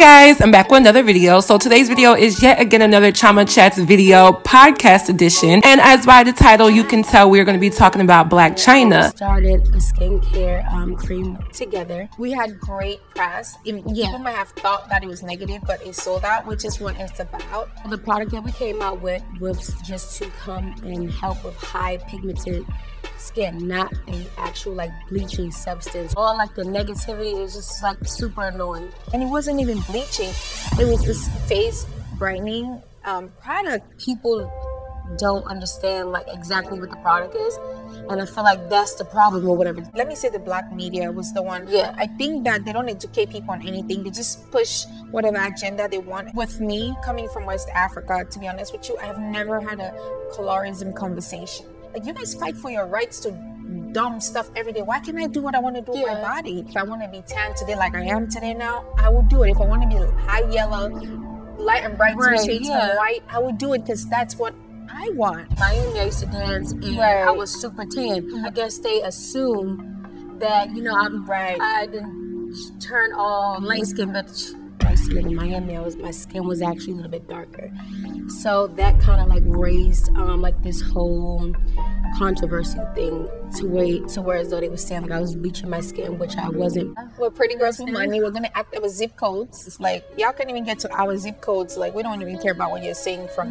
Hi guys, I'm back with another video. So today's video is yet again another Chama Chats video, podcast edition, and as by the title you can tell we're going to be talking about Blac Chyna. Started a skincare cream together. We had great press. People might have thought that it was negative, but it sold out, which is what it's about. The product that we came out with was just to come and help with high pigmented skin, not an actual like bleaching substance. All like the negativity is just like super annoying, and it wasn't even bleaching, it was this face brightening product. People don't understand like exactly what the product is, and I feel like that's the problem or whatever. Let me say the black media was the one. I think that they don't educate people on anything. They just push whatever agenda they want. With me coming from West Africa, to be honest with you, I have never had a colorism conversation. Like, you guys fight for your rights to dumb stuff every day. Why can't I do what I want to do with my body? If I want to be tan today like I am today now, I will do it. If I want to be high yellow, light and bright, shades of white, I will do it because that's what I want. Miami, I used to dance and I was super tan. I guess they assume that, you know, I'm bright. I didn't turn all light skin, but I used to live in Miami. My skin was actually a little bit darker. So that kind of like raised like this whole controversy thing to where as though they were saying like I was bleaching my skin, which I wasn't. We're pretty girls with money. We're gonna act with zip codes. It's like y'all can't even get to our zip codes. Like we don't even care about what you're saying from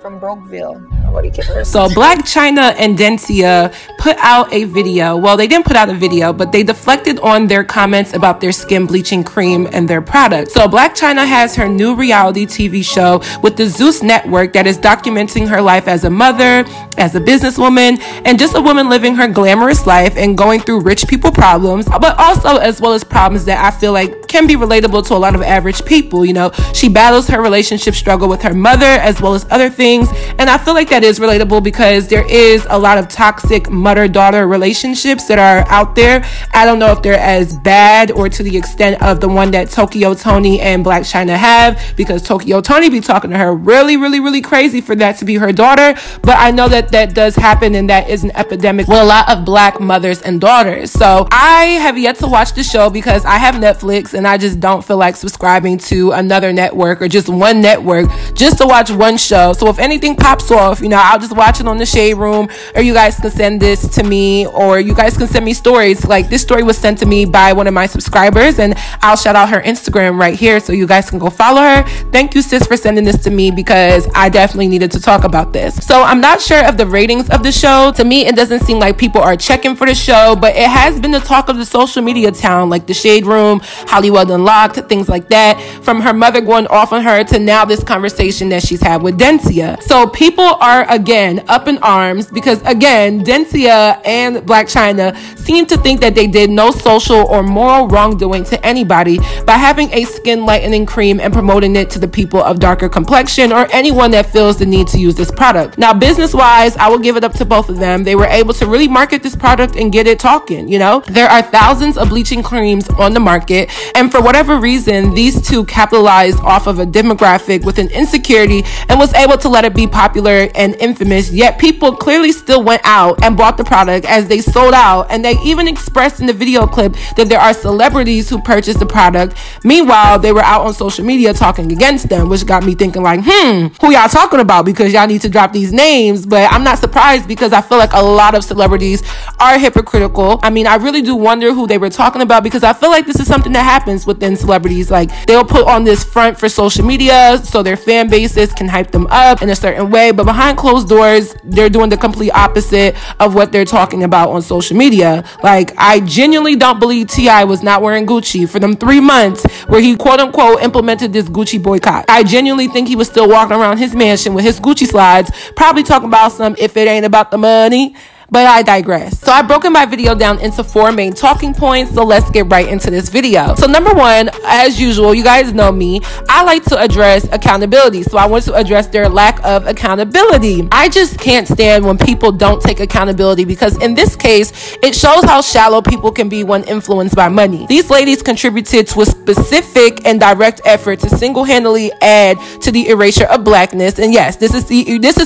from Brokeville. Nobody cares. So Blac Chyna and Dencia put out a video. Well, they didn't put out a video, but they deflected on their comments about their skin bleaching cream and their product. So Blac Chyna has her new reality TV show with the Zeus Network that is documenting her life as a mother, as a businesswoman, and just a woman living her glamorous life and going through rich people problems, but also as well as problems that I feel like can be relatable to a lot of average people. You know, she battles her relationship struggle with her mother as well as other things. And I feel like that is relatable because there is a lot of toxic mother-daughter relationships that are out there. I don't know if they're as bad or to the extent of the one that Tokyo Tony and Blac Chyna have, because Tokyo Tony be talking to her really, really, really crazy for that to be her daughter. But I know that that does happen, and that is an epidemic with a lot of black mothers and daughters. So I have yet to watch the show because I have Netflix and I just don't feel like subscribing to another network or just one network just to watch one show. So if anything pops off, you know, I'll just watch it on The Shade Room, or you guys can send this to me, or you guys can send me stories. Like this story was sent to me by one of my subscribers, and I'll shout out her Instagram right here so you guys can go follow her. Thank you, sis, for sending this to me because I definitely needed to talk about this. So I'm not sure of the ratings of the show. To me, it doesn't seem like people are checking for the show, but it has been the talk of the social media town, like The Shade Room, Hollywood Unlocked, things like that, from her mother going off on her to now this conversation that she's had with Dencia. So people are again up in arms because again Dencia and Blac Chyna seem to think that they did no social or moral wrongdoing to anybody by having a skin lightening cream and promoting it to the people of darker complexion or anyone that feels the need to use this product. Now business wise, I will give it up to both of them. They were able to really market this product and get it talking. You know, there are thousands of bleaching creams on the market, and for whatever reason these two capitalized off of a demographic with an insecurity and was able to let it be popular and infamous, yet people clearly still went out and bought the product as they sold out, and they even expressed in the video clip that there are celebrities who purchased the product. Meanwhile, they were out on social media talking against them, which got me thinking like, who y'all talking about? Because y'all need to drop these names. But I'm not surprised because I feel like a lot of celebrities are hypocritical. I mean, I really do wonder who they were talking about because I feel like this is something that happens within celebrities. Like they'll put on this front for social media so their fan bases can hype them up in a certain way, but behind closed doors they're doing the complete opposite of what they're talking about on social media. Like I genuinely don't believe T.I. was not wearing Gucci for them 3 months where he quote unquote implemented this Gucci boycott. I genuinely think he was still walking around his mansion with his Gucci slides, probably talking about some if it ain't about the money. But I digress. So I've broken my video down into 4 main talking points, so let's get right into this video. So number 1, as usual, you guys know me, I like to address accountability. So I want to address their lack of accountability. I just can't stand when people don't take accountability because in this case, it shows how shallow people can be when influenced by money. These ladies contributed to a specific and direct effort to single-handedly add to the erasure of blackness. And yes, this is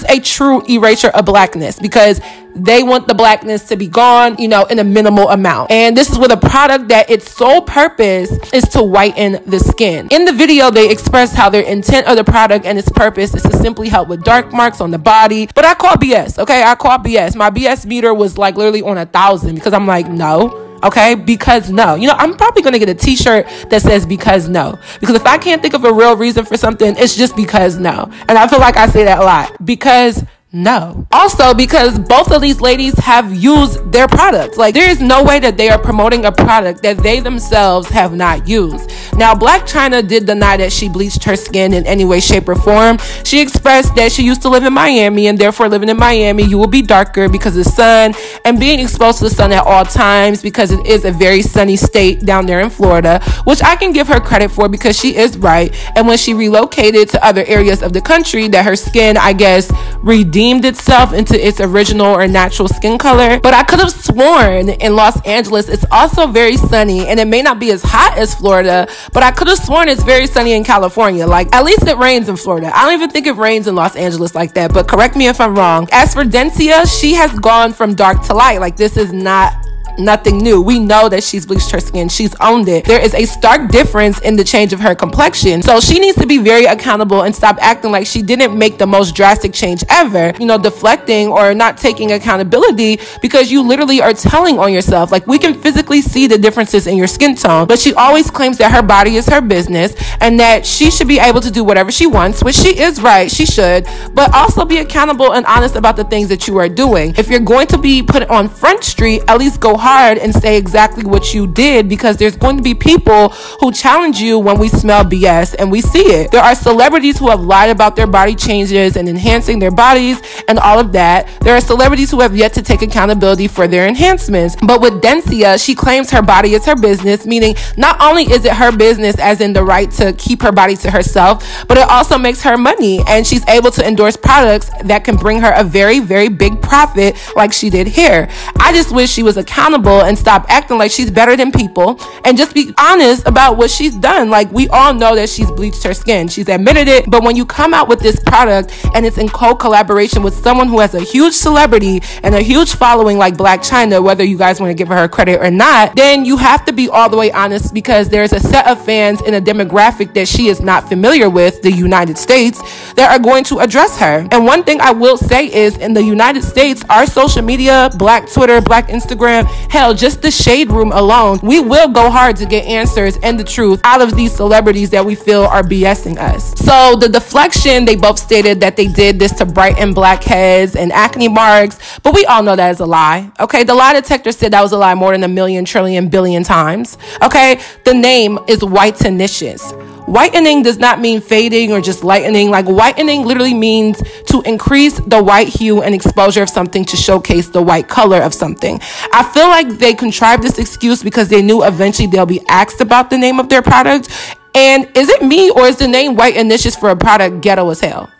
a true erasure of blackness because They want the blackness to be gone, you know, in a minimal amount. And this is with a product that its sole purpose is to whiten the skin. In the video, they expressed how their intent of the product and its purpose is to simply help with dark marks on the body. But I call BS, okay? I call BS. My BS meter was like literally on 1,000 because I'm like, no. Okay, because no. You know, I'm probably going to get a t-shirt that says because no. Because if I can't think of a real reason for something, it's just because no. And I feel like I say that a lot. Because no. Also, because both of these ladies have used their products. Like, there is no way that they are promoting a product that they themselves have not used. Now, Blac Chyna did deny that she bleached her skin in any way, shape, or form. She expressed that she used to live in Miami, and therefore living in Miami, you will be darker because of the sun and being exposed to the sun at all times, because it is a very sunny state down there in Florida, which I can give her credit for because she is right. And when she relocated to other areas of the country, that her skin, I guess, redeemed itself into its original or natural skin color. But I could have sworn in Los Angeles it's also very sunny, and it may not be as hot as Florida, but I could have sworn it's very sunny in California. Like, at least it rains in Florida. I don't even think it rains in Los Angeles like that, but correct me if I'm wrong. As for Dencia, she has gone from dark to light. Like, this is not nothing new. We know that she's bleached her skin. She's owned it. There is a stark difference in the change of her complexion. So she needs to be very accountable and stop acting like she didn't make the most drastic change ever, you know, deflecting or not taking accountability, because you literally are telling on yourself. Like, we can physically see the differences in your skin tone, but she always claims that her body is her business and that she should be able to do whatever she wants, which she is right. She should, but also be accountable and honest about the things that you are doing. If you're going to be put on Front Street, at least go hard and say exactly what you did, because there's going to be people who challenge you when we smell BS, and we see it. There are celebrities who have lied about their body changes and enhancing their bodies and all of that. There are celebrities who have yet to take accountability for their enhancements. But with Dencia, she claims her body is her business, meaning not only is it her business as in the right to keep her body to herself, but it also makes her money, and she's able to endorse products that can bring her a very, very big profit like she did here. I just wish she was accountable and stop acting like she's better than people and just be honest about what she's done. Like, we all know that she's bleached her skin. She's admitted it. But when you come out with this product and it's in collaboration with someone who has a huge celebrity and a huge following like Blac Chyna, whether you guys want to give her credit or not, then you have to be all the way honest, because there's a set of fans in a demographic that she is not familiar with, the United States, that are going to address her. And one thing I will say is, in the United States, our social media, Black Twitter, Black Instagram, hell, just the Shade Room alone, we will go hard to get answers and the truth out of these celebrities that we feel are BSing us. So the deflection, they both stated that they did this to brighten blackheads and acne marks, but we all know that is a lie. Okay, the lie detector said that was a lie more than a million, trillion, billion times. Okay, the name is Whitenicious. Whitening does not mean fading or just lightening. Like, whitening literally means to increase the white hue and exposure of something to showcase the white color of something. I feel like they contrived this excuse because they knew eventually they'll be asked about the name of their product. And is it me, or is the name Whitenicious for a product ghetto as hell?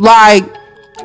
Like,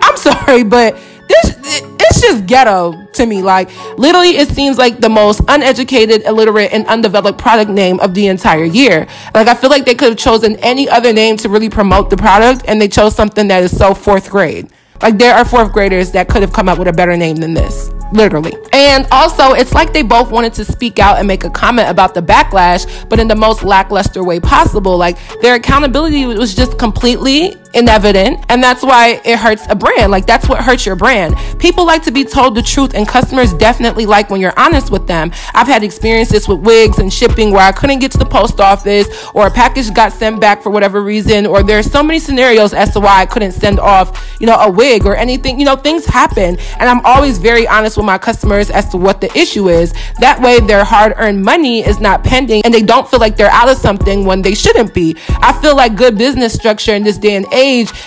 I'm sorry, but it's just ghetto to me. Like, literally, it seems like the most uneducated, illiterate, and undeveloped product name of the entire year. Like, I feel like they could have chosen any other name to really promote the product, and they chose something that is so fourth grade. Like, there are fourth graders that could have come up with a better name than this, literally. And also, it's like they both wanted to speak out and make a comment about the backlash, but in the most lackluster way possible. Like, their accountability was just completely inevident, and that's why it hurts a brand. Like, that's what hurts your brand. People like to be told the truth, and customers definitely like when you're honest with them. I've had experiences with wigs and shipping where I couldn't get to the post office, or a package got sent back for whatever reason, or there's so many scenarios as to why I couldn't send off, you know, a wig or anything. You know, things happen, and I'm always very honest with my customers as to what the issue is. That way their hard-earned money is not pending, and they don't feel like they're out of something when they shouldn't be. I feel like good business structure in this day and age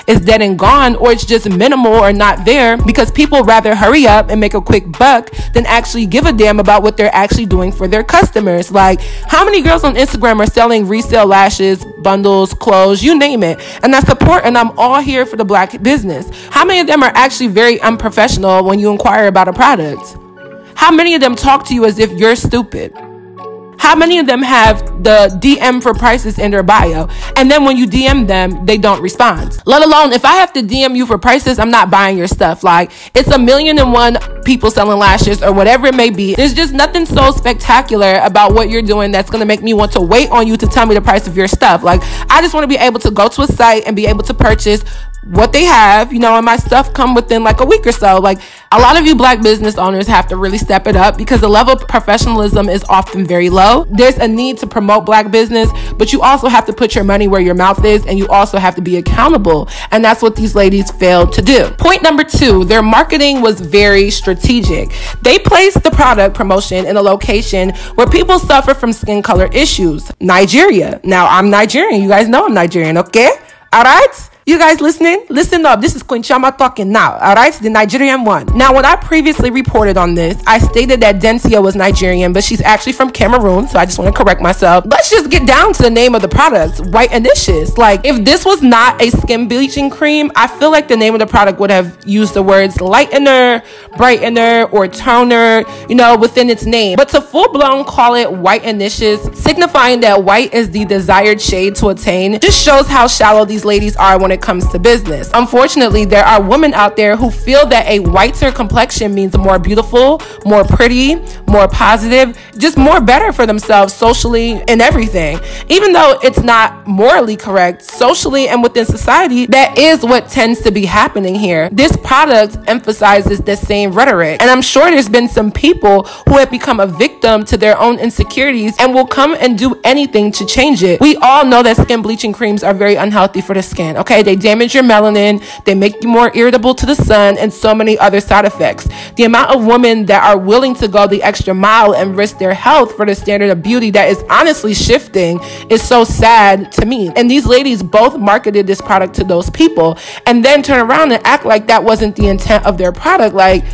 is dead and gone, or it's just minimal or not there, because people rather hurry up and make a quick buck than actually give a damn about what they're actually doing for their customers. Like, how many girls on Instagram are selling resale lashes, bundles, clothes, you name it? And I support, and I'm all here for the black business. How many of them are actually very unprofessional when you inquire about a product? How many of them talk to you as if you're stupid? how many of them have the DM for prices in their bio, and then when you DM them they don't respond? Let alone if I have to DM you for prices, I'm not buying your stuff. Like, it's 1,000,001 people selling lashes or whatever it may be. There's just nothing so spectacular about what you're doing that's gonna make me want to wait on you to tell me the price of your stuff. Like, I just want to be able to go to a site and be able to purchase what they have, you know, and my stuff come within like a week or so. Like, a lot of you black business owners have to really step it up because the level of professionalism is often very low. There's a need to promote black business, but you also have to put your money where your mouth is, and you also have to be accountable, and that's what these ladies failed to do. Point number two, their marketing was very strategic. They placed the product promotion in a location where people suffer from skin color issues. Nigeria. Now, I'm Nigerian. You guys know I'm Nigerian, okay? All right? You guys listening? Listen up. This is Queen Chioma talking now, all right? The Nigerian one. Now, when I previously reported on this, I stated that Dencia was Nigerian, but she's actually from Cameroon, so I just want to correct myself. Let's just get down to the name of the product, Whitenicious. Like, if this was not a skin bleaching cream, I feel like the name of the product would have used the words lightener, brightener, or toner, you know, within its name. But to full-blown call it Whitenicious, signifying that white is the desired shade to attain, just shows how shallow these ladies are when it comes to business. Unfortunately, there are women out there who feel that a whiter complexion means more beautiful, more pretty, more positive, just more better for themselves socially and everything. Even though it's not morally correct, socially and within society, that is what tends to be happening here. This product emphasizes the same rhetoric, and I'm sure there's been some people who have become a victim to their own insecurities and will come and do anything to change it. We all know that skin bleaching creams are very unhealthy for the skin, okay? They damage your melanin, they make you more irritable to the sun, and so many other side effects. The amount of women that are willing to go the extra mile and risk their health for the standard of beauty that is honestly shifting is so sad to me. And these ladies both marketed this product to those people and then turn around and act like that wasn't the intent of their product. Like,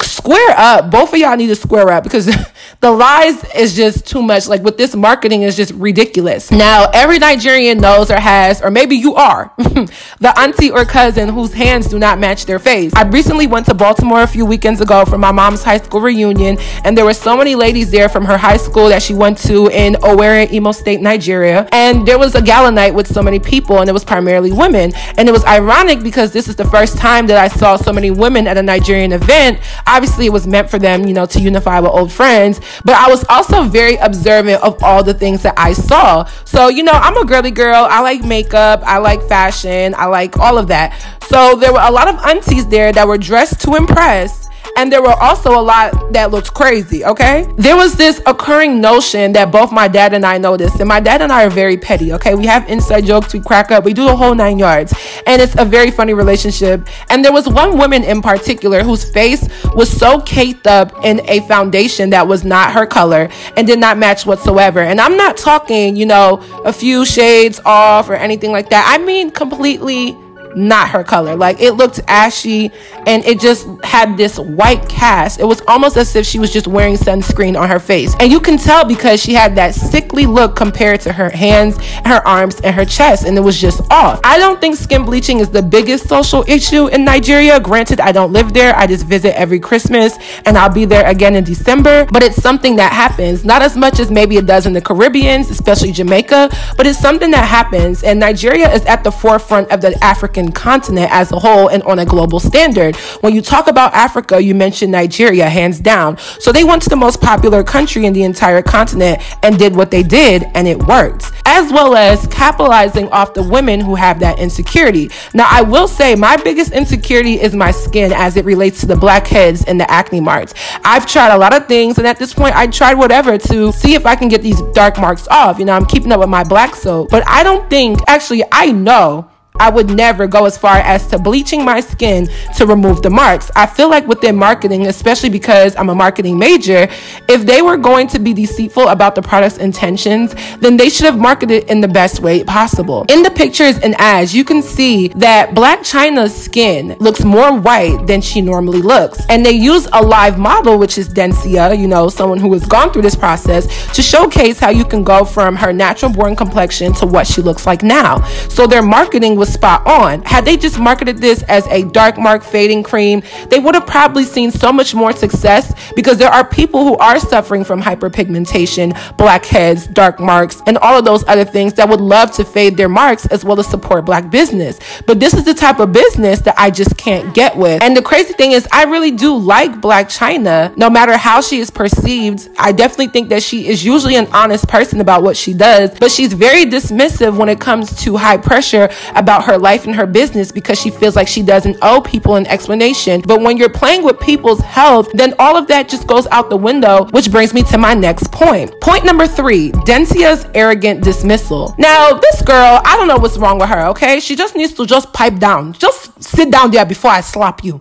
square up. Both of y'all need to square up because the lies is just too much. Like, with this marketing is just ridiculous. Now, every Nigerian knows or has, or maybe you are, the auntie or cousin whose hands do not match their face. I recently went to Baltimore a few weekends ago for my mom's high school reunion, and there were so many ladies there from her high school that she went to in Owerri, Imo State, Nigeria. And there was a gala night with so many people, and it was primarily women. And it was ironic because this is the first time that I saw so many women at a Nigerian event. Obviously, it was meant for them, you know, to unify with old friends, but I was also very observant of all the things that I saw. So, you know, I'm a girly girl. I like makeup. I like fashion. I like all of that. So there were a lot of aunties there that were dressed to impress, and there were also a lot that looked crazy, okay? There was this occurring notion that both my dad and I noticed, and my dad and I are very petty, okay? We have inside jokes, we crack up, we do the whole 9 yards, and it's a very funny relationship. And there was one woman in particular whose face was so caked up in a foundation that was not her color and did not match whatsoever. And I'm not talking, you know, a few shades off or anything like that. I mean completely not her color. Like, it looked ashy and it just had this white cast. It was almost as if she was just wearing sunscreen on her face, and you can tell because she had that sickly look compared to her hands, her arms, and her chest, and it was just off. I don't think skin bleaching is the biggest social issue in Nigeria. Granted, I don't live there. I just visit every Christmas, and I'll be there again in December, but it's something that happens, not as much as maybe it does in the Caribbean, especially Jamaica, but it's something that happens, and Nigeria is at the forefront of the African continent as a whole and on a global standard. When you talk about Africa, you mention Nigeria, hands down. So they went to the most popular country in the entire continent and did what they did, and it worked, as well as capitalizing off the women who have that insecurity. Now, I will say my biggest insecurity is my skin as it relates to the blackheads and the acne marks. I've tried a lot of things, and at this point I tried whatever to see if I can get these dark marks off. You know, I'm keeping up with my black soap, but I don't think, actually I know, I would never go as far as to bleaching my skin to remove the marks. I feel like within marketing, especially because I'm a marketing major, if they were going to be deceitful about the product's intentions, then they should have marketed in the best way possible. In the pictures and ads, you can see that Blac Chyna's skin looks more white than she normally looks. And they use a live model, which is Dencia, you know, someone who has gone through this process, to showcase how you can go from her natural born complexion to what she looks like now. So their marketing was spot on. Had they just marketed this as a dark mark fading cream, they would have probably seen so much more success, because there are people who are suffering from hyperpigmentation, blackheads, dark marks, and all of those other things that would love to fade their marks as well as support black business. But this is the type of business that I just can't get with. And the crazy thing is, I really do like Blac Chyna, no matter how she is perceived. I definitely think that she is usually an honest person about what she does, but she's very dismissive when it comes to high pressure about her life and her business, because she feels like she doesn't owe people an explanation. But when you're playing with people's health, then all of that just goes out the window, which brings me to my next point. Point number three, Dencia's arrogant dismissal. Now, this girl, I don't know what's wrong with her, okay? She just needs to just pipe down. Just sit down there before I slap you.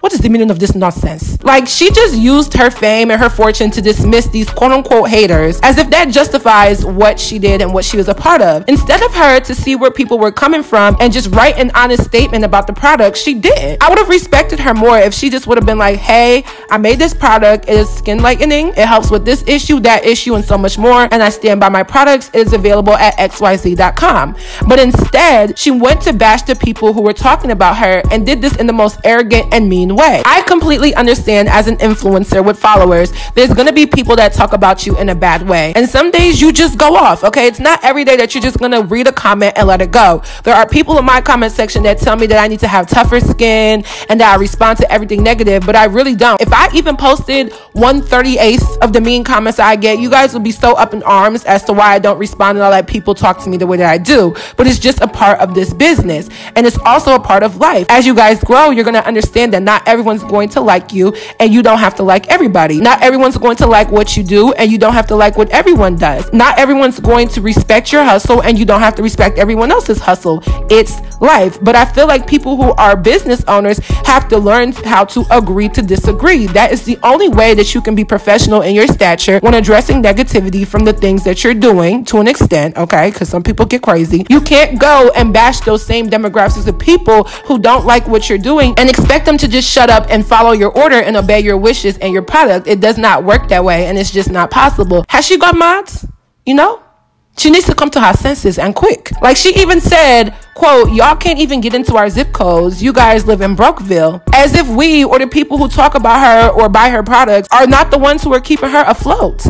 What is the meaning of this nonsense? Like, she just used her fame and her fortune to dismiss these quote-unquote haters as if that justifies what she did and what she was a part of. Instead of her to see where people were coming from and just write an honest statement about the product, she didn't. I would have respected her more if she just would have been like, hey, I made this product, it is skin lightening, it helps with this issue, that issue, and so much more, and I stand by my products. It is available at xyz.com. But instead, she went to bash the people who were talking about her and did this in the most arrogant and mean way. I completely understand, as an influencer with followers, there's gonna be people that talk about you in a bad way, and some days you just go off, okay? It's not every day that you're just gonna read a comment and let it go. There are people in my comment section that tell me that I need to have tougher skin and that I respond to everything negative, but I really don't. If I even posted 1/38 of the mean comments I get, you guys would be so up in arms as to why I don't respond and all that. People talk to me the way that I do, but it's just a part of this business, and it's also a part of life. As you guys grow, you're gonna understand that not everyone's going to like you, and you don't have to like everybody. Not everyone's going to like what you do, and you don't have to like what everyone does. Not everyone's going to respect your hustle, and you don't have to respect everyone else's hustle. It's life. But I feel like people who are business owners have to learn how to agree to disagree. That is the only way that you can be professional in your stature when addressing negativity from the things that you're doing, to an extent, okay? Because some people get crazy. You can't go and bash those same demographics of people who don't like what you're doing and expect them to just shut up and follow your order and obey your wishes and your product. It does not work that way, and it's just not possible. Has she got mods? You know? She needs to come to her senses, and quick. Like, she even said, quote, y'all can't even get into our zip codes. You guys live in Brokeville. As if we, or the people who talk about her or buy her products, are not the ones who are keeping her afloat.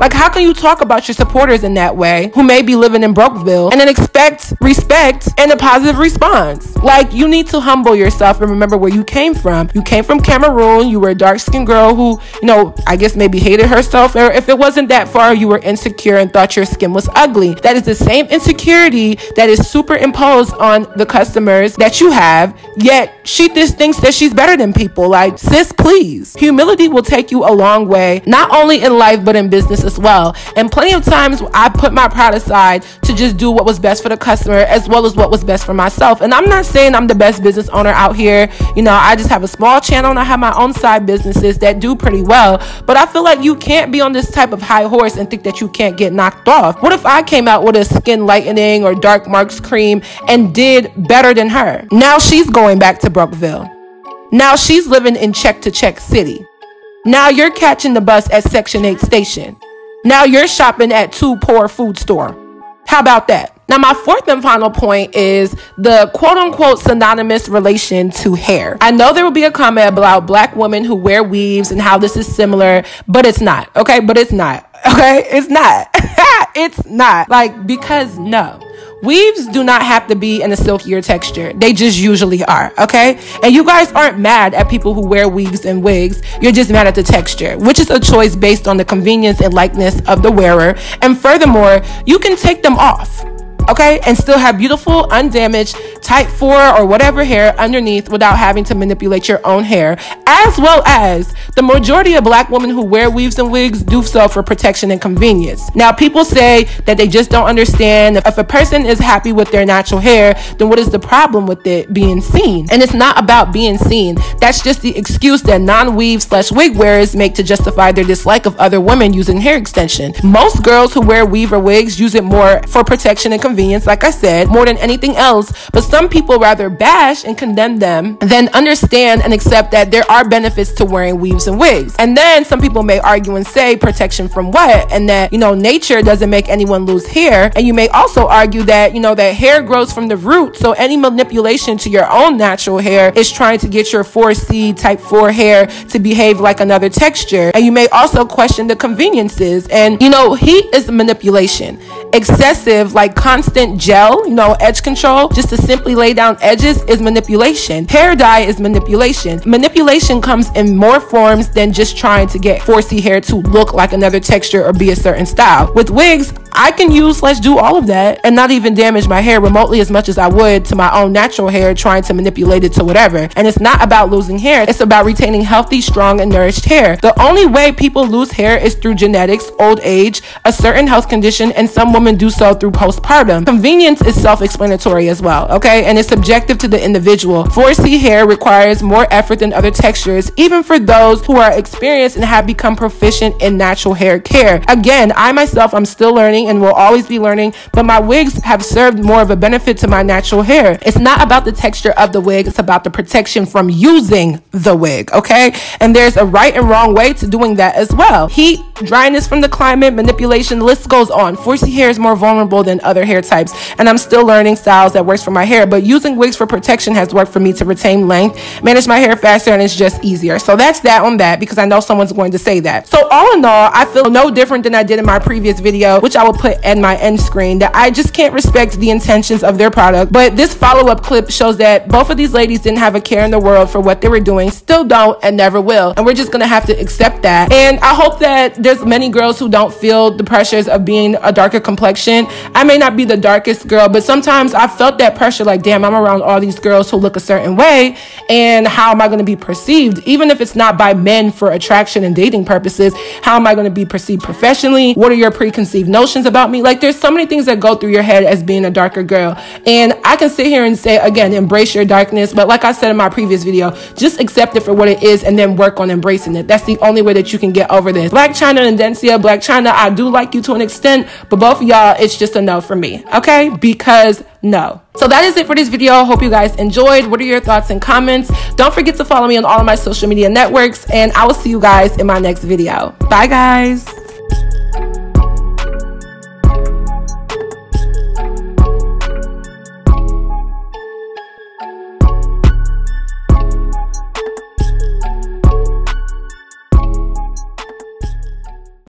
Like, how can you talk about your supporters in that way, who may be living in Brokeville, and then expect respect and a positive response? Like, you need to humble yourself and remember where you came from. You came from Cameroon. You were a dark-skinned girl who, you know, I guess maybe hated herself, or if it wasn't that far, you were insecure and thought your skin was ugly. That is the same insecurity that is superimposed on the customers that you have, yet she just thinks that she's better than people. Like, sis, please. Humility will take you a long way, not only in life but in business as well. And plenty of times I put my pride aside to just do what was best for the customer as well as what was best for myself. And I'm not saying I'm the best business owner out here. You know, I just have a small channel and I have my own side businesses that do pretty well. But I feel like you can't be on this type of high horse and think that you can't get knocked off. What if I came out with a skin lightening or dark marks cream and did better than her? Now she's going back to Brokeville. Now she's living in check-to-check city. Now you're catching the bus at Section 8 station. Now you're shopping at Too Poor food store. How about that? Now, my fourth and final point is the quote-unquote synonymous relation to hair. I know there will be a comment about black women who wear weaves and how this is similar, but it's not, okay? But it's not, okay? It's not. It's not. Like, because no. Weaves do not have to be in a silkier texture. They just usually are, okay? And you guys aren't mad at people who wear weaves and wigs. You're just mad at the texture, which is a choice based on the convenience and likeness of the wearer. And furthermore, you can take them off, okay, and still have beautiful, undamaged type 4 or whatever hair underneath without having to manipulate your own hair, as well as the majority of black women who wear weaves and wigs do so for protection and convenience. Now, people say that they just don't understand. If a person is happy with their natural hair, then what is the problem with it being seen? And it's not about being seen. That's just the excuse that non-weave/wig wearers make to justify their dislike of other women using hair extension. Most girls who wear weave or wigs use it more for protection and convenience convenience, like I said, more than anything else, but some people rather bash and condemn them than understand and accept that there are benefits to wearing weaves and wigs. And then some people may argue and say protection from what, and that, you know, nature doesn't make anyone lose hair. And you may also argue that, you know, that hair grows from the root, so any manipulation to your own natural hair is trying to get your 4C type 4 hair to behave like another texture. And you may also question the conveniences. And, you know, heat is manipulation. Excessive, like constant gel, you know, edge control, just to simply lay down edges, is manipulation. Hair dye is manipulation. Manipulation comes in more forms than just trying to get 4C hair to look like another texture or be a certain style. With wigs, I can use/do all of that and not even damage my hair remotely as much as I would to my own natural hair trying to manipulate it to whatever. And it's not about losing hair, it's about retaining healthy, strong, and nourished hair. The only way people lose hair is through genetics, old age, a certain health condition, and some women do so through postpartum. Convenience is self-explanatory as well, okay? And it's subjective to the individual. 4C hair requires more effort than other textures, even for those who are experienced and have become proficient in natural hair care. Again, I myself, I'm still learning and will always be learning, but my wigs have served more of a benefit to my natural hair. It's not about the texture of the wig, it's about the protection from using the wig, okay? And there's a right and wrong way to doing that as well. Heat, dryness from the climate, manipulation, the list goes on. 4C hair is more vulnerable than other hair types, and I'm still learning styles that works for my hair, but using wigs for protection has worked for me to retain length, manage my hair faster, and it's just easier. So that's that on that, because I know someone's going to say that. So all in all, I feel no different than I did in my previous video, which I will put in my end screen, that I just can't respect the intentions of their product. But this follow-up clip shows that both of these ladies didn't have a care in the world for what they were doing, still don't, and never will. And we're just gonna have to accept that. And I hope that there's many girls who don't feel the pressures of being a darker complexion. I may not be the darkest girl, but sometimes I felt that pressure, like, damn, I'm around all these girls who look a certain way, and how am I gonna be perceived? Even if it's not by men for attraction and dating purposes, how am I gonna be perceived professionally? What are your preconceived notions about me? Like, there's so many things that go through your head as being a darker girl. And I can sit here and say, again, embrace your darkness, but like I said in my previous video, just accept it for what it is and then work on embracing it. That's the only way that you can get over this. Blac Chyna and Dencia. Blac Chyna, I do like you to an extent, but both of y'all, it's just a no for me, okay? Because no. So that is it for this video. Hope you guys enjoyed. What are your thoughts and comments? Don't forget to follow me on all of my social media networks, and I will see you guys in my next video. Bye guys.